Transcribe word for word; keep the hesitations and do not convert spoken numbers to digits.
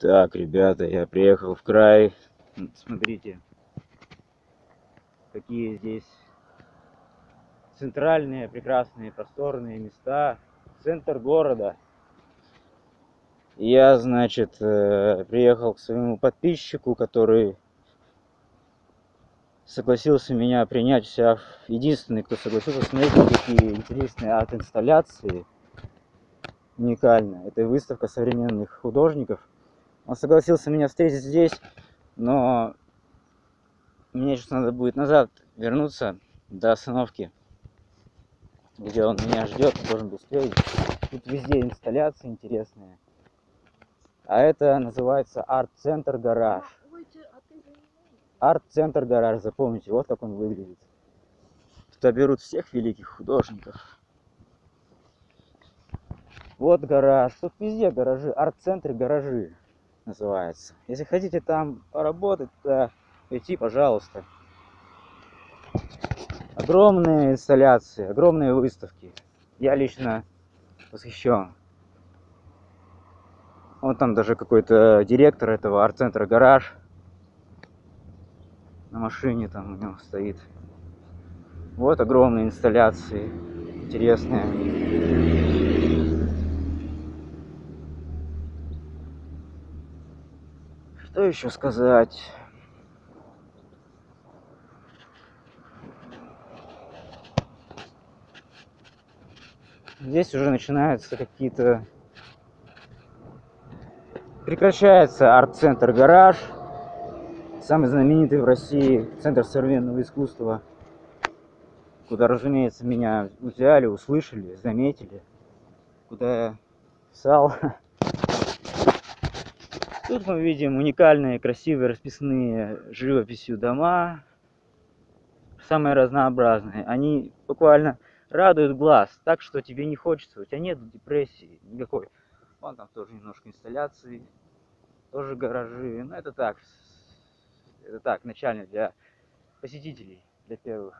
Так, ребята, я приехал в край. Смотрите, какие здесь центральные, прекрасные, просторные места. Центр города. Я, значит, приехал к своему подписчику, который согласился меня принять в себя. Единственный, кто согласился. Смотрите, какие интересные арт-инсталляции. Уникально. Это выставка современных художников. Он согласился меня встретить здесь, но мне сейчас надо будет назад вернуться до остановки, где он меня ждет, должен был встретить. Тут везде инсталляции интересные. А это называется арт-центр «Гараж». Арт-центр «Гараж», запомните, вот как он выглядит. Туда берут всех великих художников. Вот гараж, тут везде гаражи, арт-центры гаражи называется. Если хотите там поработать, то идти, пожалуйста. Огромные инсталляции, огромные выставки. Я лично восхищен. Вот там даже какой-то директор этого арт-центра «Гараж» на машине там у него стоит. Вот огромные инсталляции, интересные. Что еще сказать? Здесь уже начинаются какие-то... Прекращается арт-центр «Гараж», самый знаменитый в России центр современного искусства, куда, разумеется, меня взяли, услышали, заметили, куда я писал. Тут мы видим уникальные, красивые, расписные живописью дома, самые разнообразные. Они буквально радуют глаз, так что тебе не хочется, у тебя нет депрессии никакой. Вон там тоже немножко инсталляции, тоже гаражи, но это так, это так, начально для посетителей, для первых.